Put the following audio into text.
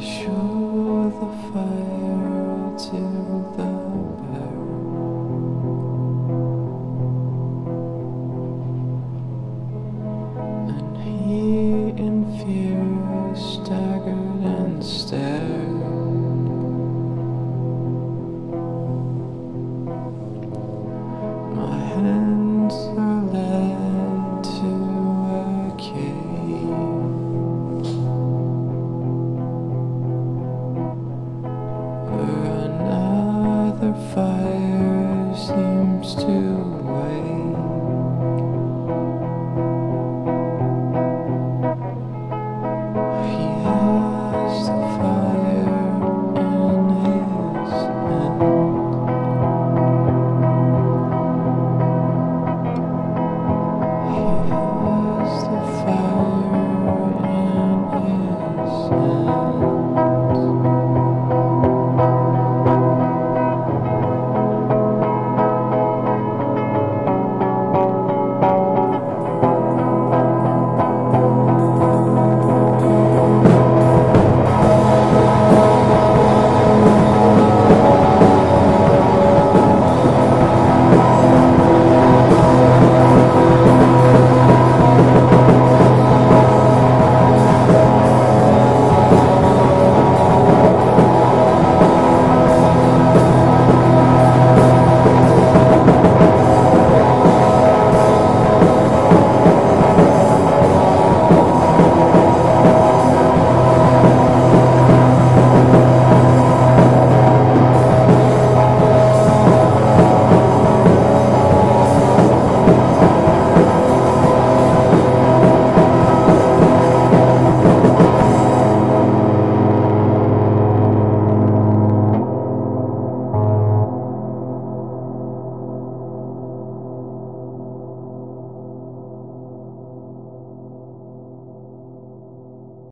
show the fire to the barrel, and he in fear staggered and stared. My hands are led to a cave. Fire seems to